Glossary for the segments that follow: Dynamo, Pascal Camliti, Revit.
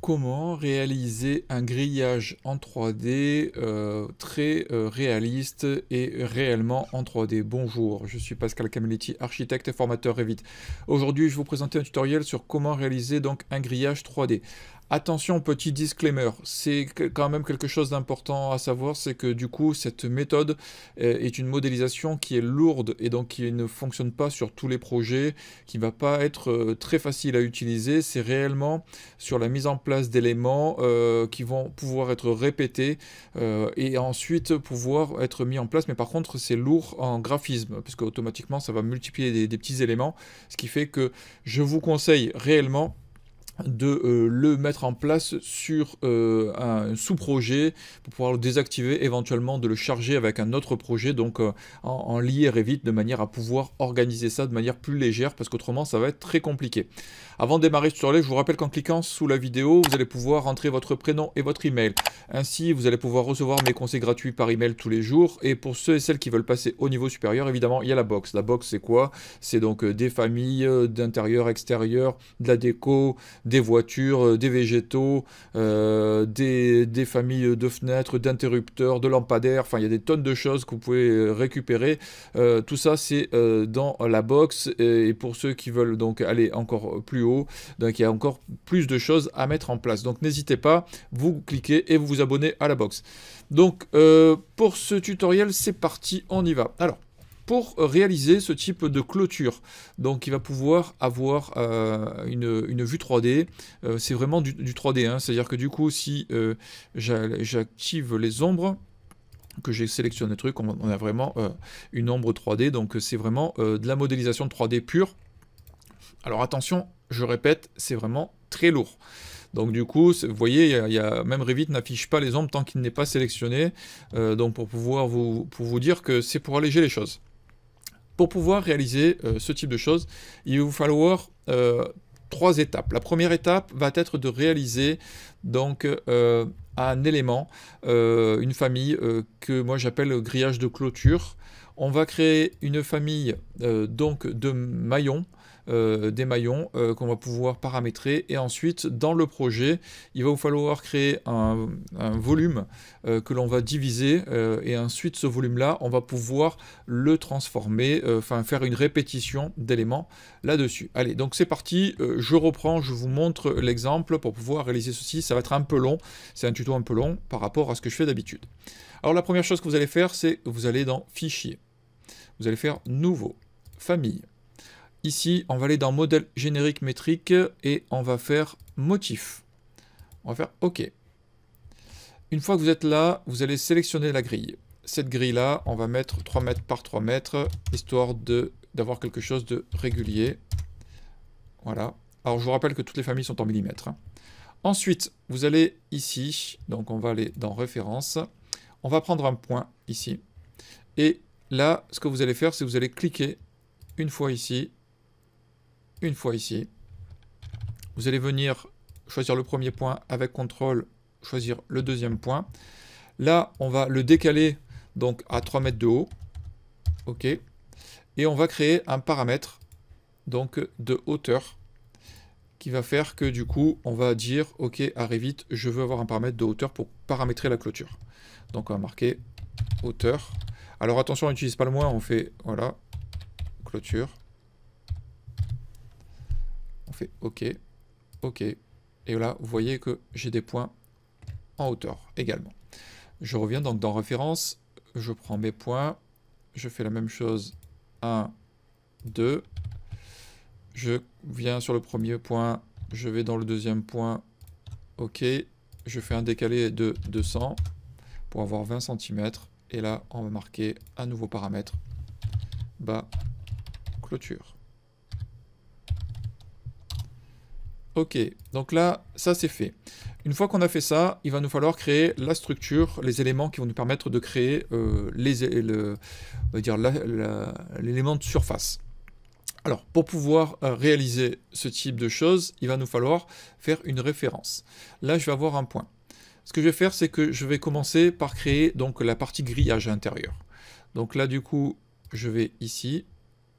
comment réaliser un grillage en 3D très réaliste et réellement en 3D. Bonjour, je suis Pascal Camliti, architecte et formateur Revit. Aujourd'hui, je vais vous présenter un tutoriel sur comment réaliser donc un grillage 3D. Attention, petit disclaimer, c'est quand même quelque chose d'important à savoir, c'est que du coup, cette méthode est une modélisation qui est lourde et donc qui ne fonctionne pas sur tous les projets, qui ne va pas être très facile à utiliser. C'est réellement sur la mise en place d'éléments qui vont pouvoir être répétés et ensuite pouvoir être mis en place. Mais par contre, c'est lourd en graphisme, puisque automatiquement, ça va multiplier des petits éléments, ce qui fait que je vous conseille réellement de le mettre en place sur un sous-projet pour pouvoir le désactiver, éventuellement de le charger avec un autre projet, donc en lier Revit de manière à pouvoir organiser ça de manière plus légère, parce qu'autrement ça va être très compliqué. Avant de démarrer ce tutoriel, je vous rappelle qu'en cliquant sous la vidéo, vous allez pouvoir rentrer votre prénom et votre email. Ainsi, vous allez pouvoir recevoir mes conseils gratuits par email tous les jours. Et pour ceux et celles qui veulent passer au niveau supérieur, évidemment, il y a la box. La box, c'est quoi? C'est donc des familles, d'intérieur, extérieur, de la déco, des voitures, des végétaux, des familles de fenêtres, d'interrupteurs, de lampadaires, enfin il y a des tonnes de choses que vous pouvez récupérer. Tout ça c'est dans la box, et pour ceux qui veulent donc aller encore plus haut, donc il y a encore plus de choses à mettre en place. Donc n'hésitez pas, vous cliquez et vous vous abonnez à la box. Donc pour ce tutoriel, c'est parti, on y va. Alors, pour réaliser ce type de clôture, donc il va pouvoir avoir une vue 3D, c'est vraiment du 3D, hein. C'est à dire que du coup, si j'active les ombres, que j'ai sélectionné le truc, on a vraiment une ombre 3D, donc c'est vraiment de la modélisation 3D pure. Alors attention, je répète, c'est vraiment très lourd. Donc du coup, vous voyez, même Revit n'affiche pas les ombres tant qu'il n'est pas sélectionné, donc pour pouvoir vous dire que c'est pour alléger les choses. Pour pouvoir réaliser ce type de choses, il va vous falloir trois étapes. La première étape va être de réaliser donc un élément, une famille que moi j'appelle le grillage de clôture. On va créer une famille donc de maillons, des maillons qu'on va pouvoir paramétrer, et ensuite dans le projet il va vous falloir créer un volume que l'on va diviser, et ensuite ce volume là on va pouvoir le transformer, enfin faire une répétition d'éléments là dessus. Allez, donc c'est parti, je reprends, je vous montre l'exemple pour pouvoir réaliser ceci. Ça va être un peu long, c'est un tuto un peu long par rapport à ce que je fais d'habitude. Alors la première chose que vous allez faire, c'est vous allez dans Fichier, vous allez faire Nouveau, Famille. Ici, on va aller dans Modèle générique métrique et on va faire Motif. On va faire OK. Une fois que vous êtes là, vous allez sélectionner la grille. Cette grille-là, on va mettre 3 mètres par 3 mètres, histoire d'avoir quelque chose de régulier. Voilà. Alors, je vous rappelle que toutes les familles sont en millimètres. Ensuite, vous allez ici, donc on va aller dans Référence. On va prendre un point ici. Et là, ce que vous allez faire, c'est que vous allez cliquer une fois ici. Une fois ici, vous allez venir choisir le premier point avec CTRL, choisir le deuxième point. Là, on va le décaler donc à 3 mètres de haut. OK. Et on va créer un paramètre donc de hauteur qui va faire que du coup, on va dire OK, à Revit, je veux avoir un paramètre de hauteur pour paramétrer la clôture. Donc on va marquer hauteur. Alors attention, on n'utilise pas le moins, on fait voilà, clôture. On fait OK, OK, et là vous voyez que j'ai des points en hauteur également. Je reviens donc dans Référence, je prends mes points, je fais la même chose, 1, 2, je viens sur le premier point, je vais dans le deuxième point, OK, je fais un décalé de 200 pour avoir 20 cm, et là on va marquer un nouveau paramètre, bas, clôture. OK, donc là, ça c'est fait. Une fois qu'on a fait ça, il va nous falloir créer la structure, les éléments qui vont nous permettre de créer l'élément de surface. Alors, pour pouvoir réaliser ce type de choses, il va nous falloir faire une référence. Là, je vais avoir un point. Ce que je vais faire, c'est que je vais commencer par créer donc la partie grillage intérieur. Donc là, du coup, je vais ici,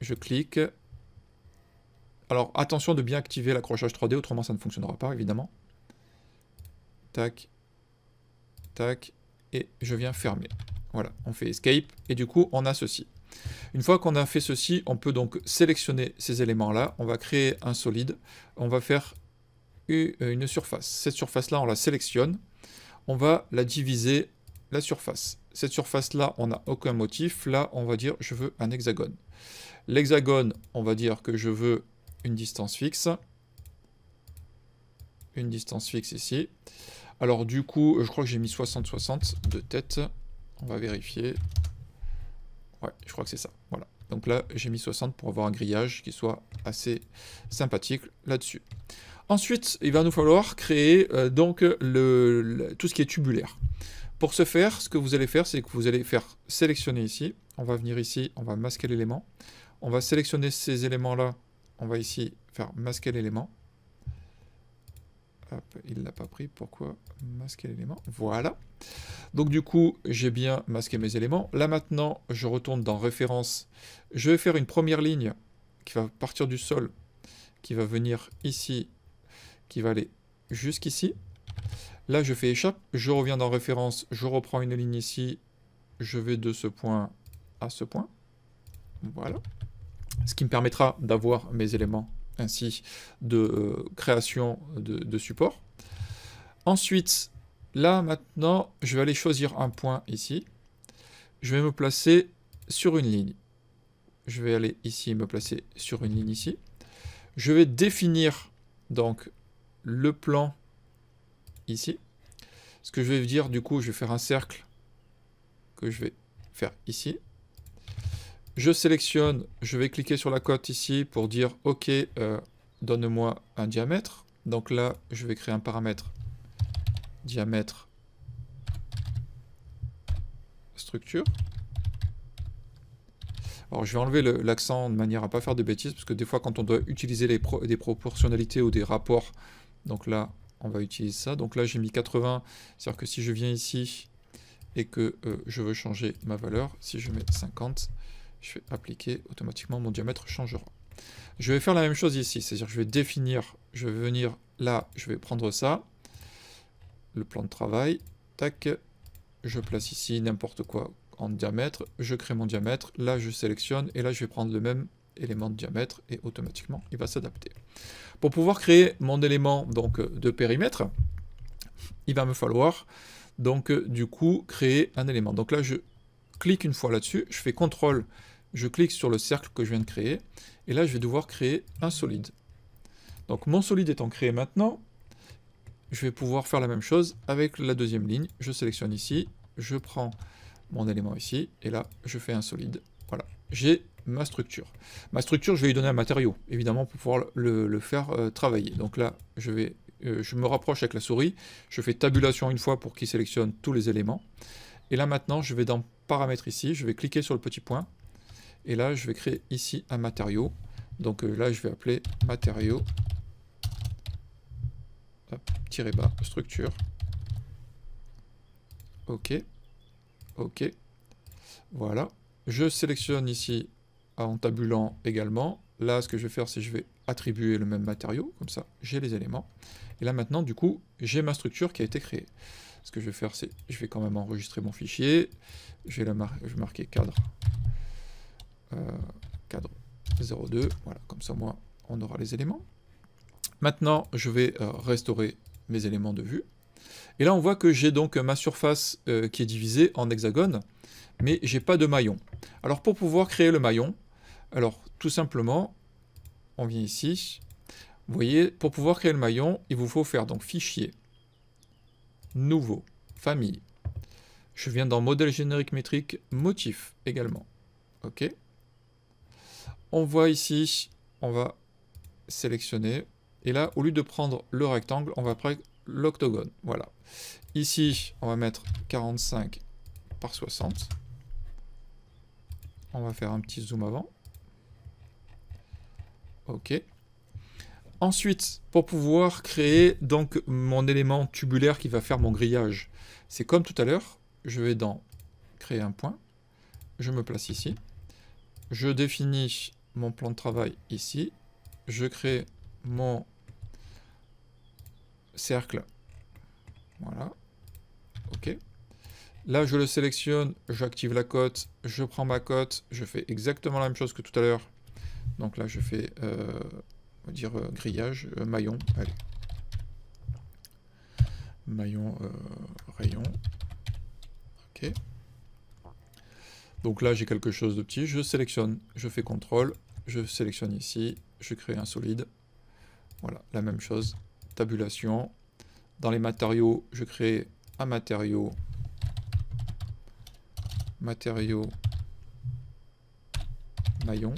je clique. Alors attention de bien activer l'accrochage 3D, autrement ça ne fonctionnera pas évidemment. tac, tac, et je viens fermer. Voilà, on fait escape, et du coup, on a ceci. Une fois qu'on a fait ceci, on peut donc sélectionner ces éléments-là. On va créer un solide, on va faire une surface. Cette surface-là, on la sélectionne, on va la diviser, la surface. Cette surface-là, on n'a aucun motif. Là, on va dire, je veux un hexagone. L'hexagone, on va dire que je veux une distance fixe. Une distance fixe ici. Alors du coup, je crois que j'ai mis 60-60 de tête. On va vérifier. Ouais, je crois que c'est ça. Voilà. Donc là, j'ai mis 60 pour avoir un grillage qui soit assez sympathique là-dessus. Ensuite, il va nous falloir créer donc tout ce qui est tubulaire. Pour ce faire, ce que vous allez faire, c'est que vous allez faire sélectionner ici. On va venir ici, on va masquer l'élément. On va sélectionner ces éléments-là. On va ici faire masquer l'élément. Hop, il ne l'a pas pris. Pourquoi masquer l'élément? Voilà. Donc du coup, j'ai bien masqué mes éléments. Là maintenant, je retourne dans référence. Je vais faire une première ligne qui va partir du sol, qui va venir ici, qui va aller jusqu'ici. Là, je fais échappe, je reviens dans référence, je reprends une ligne ici, je vais de ce point à ce point. Voilà. Ce qui me permettra d'avoir mes éléments ainsi de création de support. Ensuite, là maintenant, je vais aller choisir un point ici. Je vais me placer sur une ligne. Je vais aller ici, me placer sur une ligne ici. Je vais définir donc le plan ici. Ce que je vais dire, du coup, je vais faire un cercle que je vais faire ici. Je sélectionne, je vais cliquer sur la cote ici pour dire OK, donne-moi un diamètre. Donc là, je vais créer un paramètre diamètre structure. Alors je vais enlever l'accent de manière à ne pas faire de bêtises, parce que des fois quand on doit utiliser des proportionnalités ou des rapports, donc là on va utiliser ça. Donc là j'ai mis 80, c'est-à-dire que si je viens ici et que je veux changer ma valeur, si je mets 50, je vais appliquer, automatiquement mon diamètre changera. Je vais faire la même chose ici, c'est-à-dire que je vais définir, je vais venir là, je vais prendre ça, le plan de travail, tac, je place ici n'importe quoi en diamètre, je crée mon diamètre, là je sélectionne et là je vais prendre le même élément de diamètre et automatiquement il va s'adapter. Pour pouvoir créer mon élément donc de périmètre, il va me falloir donc du coup créer un élément. Donc là je clique une fois là-dessus, je fais CTRL, je clique sur le cercle que je viens de créer et là je vais devoir créer un solide. Donc mon solide étant créé maintenant, je vais pouvoir faire la même chose avec la deuxième ligne. Je sélectionne ici, je prends mon élément ici, et là, je fais un solide. Voilà, j'ai ma structure. Ma structure, je vais lui donner un matériau, évidemment, pour pouvoir le faire travailler. Donc là, je me rapproche avec la souris, je fais tabulation une fois pour qu'il sélectionne tous les éléments. Et là, maintenant, je vais dans paramètres ici, je vais cliquer sur le petit point, et là, je vais créer ici un matériau. Donc là, je vais appeler matériau, -bas, structure. OK. OK, voilà, je sélectionne ici en tabulant également. Là, ce que je vais faire, c'est je vais attribuer le même matériau, comme ça j'ai les éléments. Et là maintenant, du coup, j'ai ma structure qui a été créée. Ce que je vais faire, c'est je vais quand même enregistrer mon fichier. Je vais marquer cadre, cadre 02, voilà, comme ça, moi, on aura les éléments. Maintenant, je vais restaurer mes éléments de vue. Et là, on voit que j'ai donc ma surface qui est divisée en hexagone, mais j'ai pas de maillon. Alors, pour pouvoir créer le maillon, alors tout simplement, on vient ici. Vous voyez, pour pouvoir créer le maillon, il vous faut faire donc fichier, nouveau, famille. Je viens dans modèle générique métrique, motif également. OK. On voit ici, on va sélectionner. Et là, au lieu de prendre le rectangle, on va prendre l'octogone, voilà. Ici, on va mettre 45 par 60. On va faire un petit zoom avant. OK. Ensuite, pour pouvoir créer donc mon élément tubulaire qui va faire mon grillage, c'est comme tout à l'heure, je vais dans créer un point, je me place ici, je définis mon plan de travail ici, je crée mon cercle Voilà. OK. Là, je le sélectionne, j'active la cote, je prends ma cote, je fais exactement la même chose que tout à l'heure. Donc là, je fais, on va dire, grillage, maillon, allez. Maillon, rayon. OK. Donc là, j'ai quelque chose de petit, je sélectionne, je fais CTRL, je sélectionne ici, je crée un solide. Voilà, la même chose, tabulation. Dans les matériaux, je crée un matériau. Matériaux, maillon.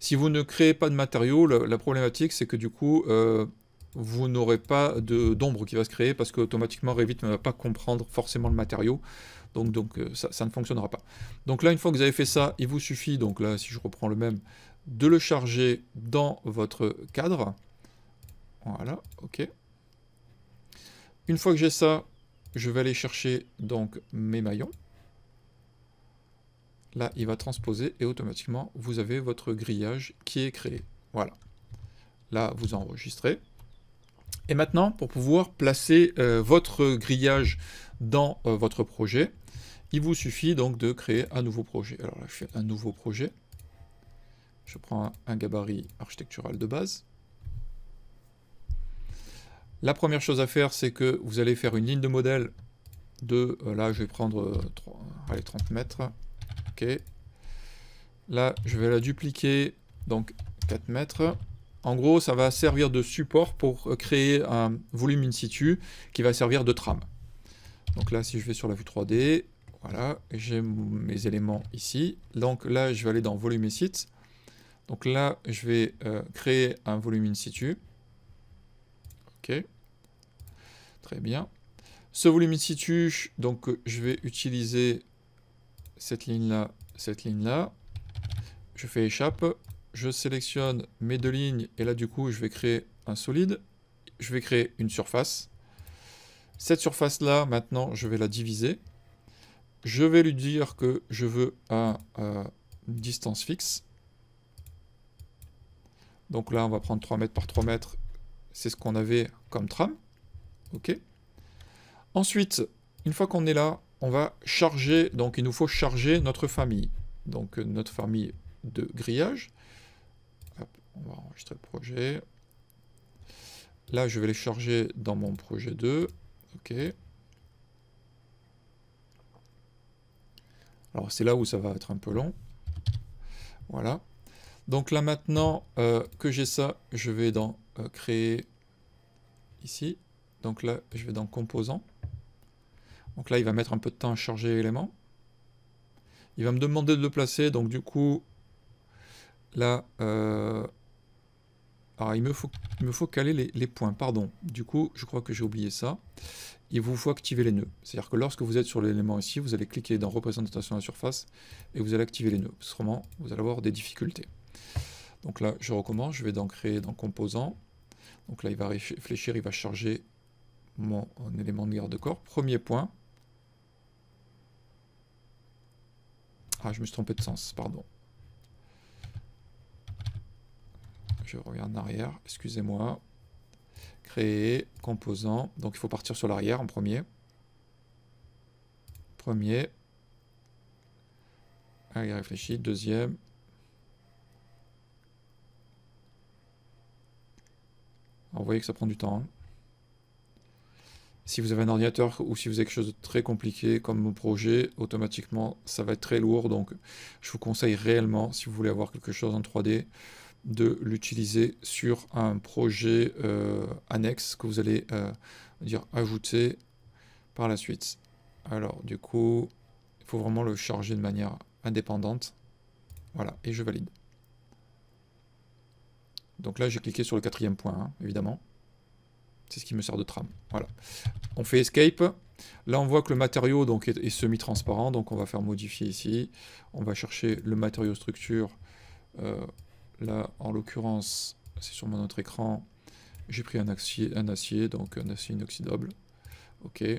Si vous ne créez pas de matériaux, la problématique, c'est que du coup, vous n'aurez pas d'ombre qui va se créer parce qu'automatiquement, Revit ne va pas comprendre forcément le matériau. Donc ça ne fonctionnera pas. Donc là, une fois que vous avez fait ça, il vous suffit, donc là, si je reprends le même, de le charger dans votre cadre. Voilà, OK. Une fois que j'ai ça, je vais aller chercher donc mes maillons. Là, il va transposer et automatiquement, vous avez votre grillage qui est créé. Voilà. Là, vous enregistrez. Et maintenant, pour pouvoir placer votre grillage dans votre projet, il vous suffit donc de créer un nouveau projet. Alors là, je fais un nouveau projet. Je prends un gabarit architectural de base. La première chose à faire, c'est que vous allez faire une ligne de modèle de... là, je vais prendre 30 mètres. OK. Là, je vais la dupliquer, donc 4 mètres. En gros, ça va servir de support pour créer un volume in situ qui va servir de trame. Donc là, si je vais sur la vue 3D, voilà, j'ai mes éléments ici. Donc là, je vais aller dans volume et site. Donc là, je vais créer un volume in situ. OK. Très bien. Ce volume in situ, donc je vais utiliser cette ligne-là. Je fais échappe. Je sélectionne mes deux lignes et là, du coup, je vais créer un solide. Je vais créer une surface. Cette surface-là, maintenant, je vais la diviser. Je vais lui dire que je veux une distance fixe. Donc là, on va prendre 3 mètres par 3 mètres. C'est ce qu'on avait comme trame. OK. Ensuite, une fois qu'on est là, on va charger. Donc, il nous faut charger notre famille. Donc, notre famille de grillage. Hop, on va enregistrer le projet. Là, je vais les charger dans mon projet 2. OK. Alors, c'est là où ça va être un peu long. Voilà. Donc là, maintenant que j'ai ça, je vais dans créer ici. Donc là, je vais dans composant. Donc là, il va mettre un peu de temps à charger l'élément. Il va me demander de le placer. Donc du coup, là... alors, il me faut caler les points, pardon. Du coup, je crois que j'ai oublié ça. Il vous faut activer les nœuds. C'est-à-dire que lorsque vous êtes sur l'élément ici, vous allez cliquer dans représentation de la surface et vous allez activer les nœuds. Autrement, vous allez avoir des difficultés. Donc là, je recommence. Je vais donc créer dans composant. Donc là, il va réfléchir, il va charger mon élément de garde-corps. Premier point. Ah, je me suis trompé de sens, pardon. Je reviens en arrière, excusez-moi. Créer, composant. Donc il faut partir sur l'arrière en premier. Premier. Allez, réfléchis. Deuxième. Alors, vous voyez que ça prend du temps. Hein. Si vous avez un ordinateur ou si vous avez quelque chose de très compliqué comme mon projet, automatiquement, ça va être très lourd. Donc je vous conseille réellement, si vous voulez avoir quelque chose en 3D, de l'utiliser sur un projet annexe que vous allez ajouter par la suite. Alors du coup, il faut vraiment le charger de manière indépendante. Voilà, et je valide. Donc là, j'ai cliqué sur le quatrième point, hein, évidemment. C'est ce qui me sert de trame. Voilà. On fait Escape. Là, on voit que le matériau donc, est semi-transparent. Donc on va faire modifier ici. On va chercher le matériau structure. Là, en l'occurrence, c'est sur mon autre écran, j'ai pris un acier, donc un acier inoxydable. OK. Vous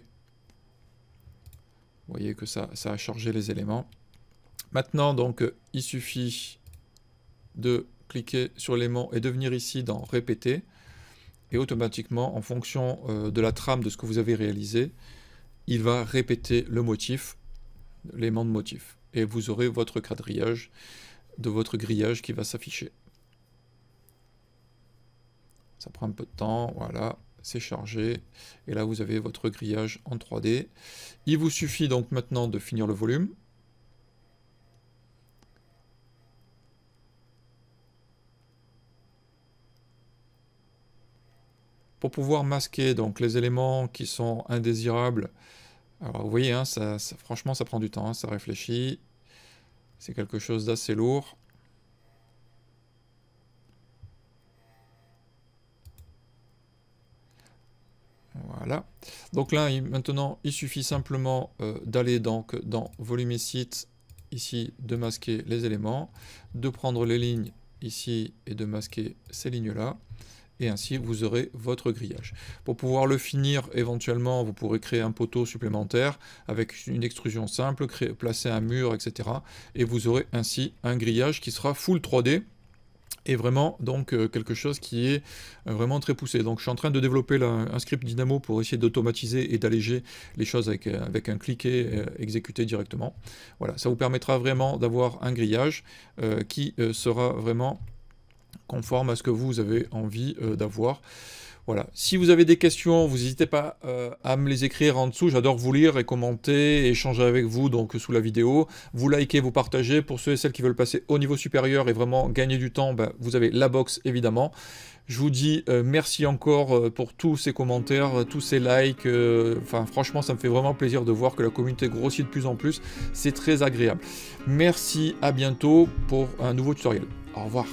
voyez que ça a chargé les éléments. Maintenant, donc, il suffit de cliquer sur l'élément et de venir ici dans Répéter. et automatiquement, en fonction de la trame de ce que vous avez réalisé, il va répéter le motif, l'élément de motif, et vous aurez votre quadrillage de votre grillage qui va s'afficher. Ça prend un peu de temps, voilà, c'est chargé, et là vous avez votre grillage en 3D. Il vous suffit donc maintenant de finir le volume. Pour pouvoir masquer donc les éléments qui sont indésirables, alors vous voyez, hein, ça, franchement ça prend du temps, hein, ça réfléchit, c'est quelque chose d'assez lourd. Voilà, donc là maintenant il suffit simplement d'aller donc dans Volume et Site, ici de masquer les éléments, de prendre les lignes ici et de masquer ces lignes là. Et ainsi vous aurez votre grillage. Pour pouvoir le finir, éventuellement vous pourrez créer un poteau supplémentaire avec une extrusion simple, placer un mur, etc. Et vous aurez ainsi un grillage qui sera full 3D et vraiment donc quelque chose qui est vraiment très poussé. Donc je suis en train de développer un script Dynamo pour essayer d'automatiser et d'alléger les choses avec un clic et exécuter directement. Voilà, ça vous permettra vraiment d'avoir un grillage qui sera vraiment conforme à ce que vous avez envie d'avoir. Voilà, si vous avez des questions, vous n'hésitez pas à me les écrire en dessous, j'adore vous lire et commenter, échanger avec vous donc sous la vidéo, vous likez, vous partagez. Pour ceux et celles qui veulent passer au niveau supérieur et vraiment gagner du temps, ben, vous avez la box évidemment. Je vous dis merci encore pour tous ces commentaires, tous ces likes, enfin franchement ça me fait vraiment plaisir de voir que la communauté grossit de plus en plus, c'est très agréable. Merci, à bientôt pour un nouveau tutoriel, au revoir.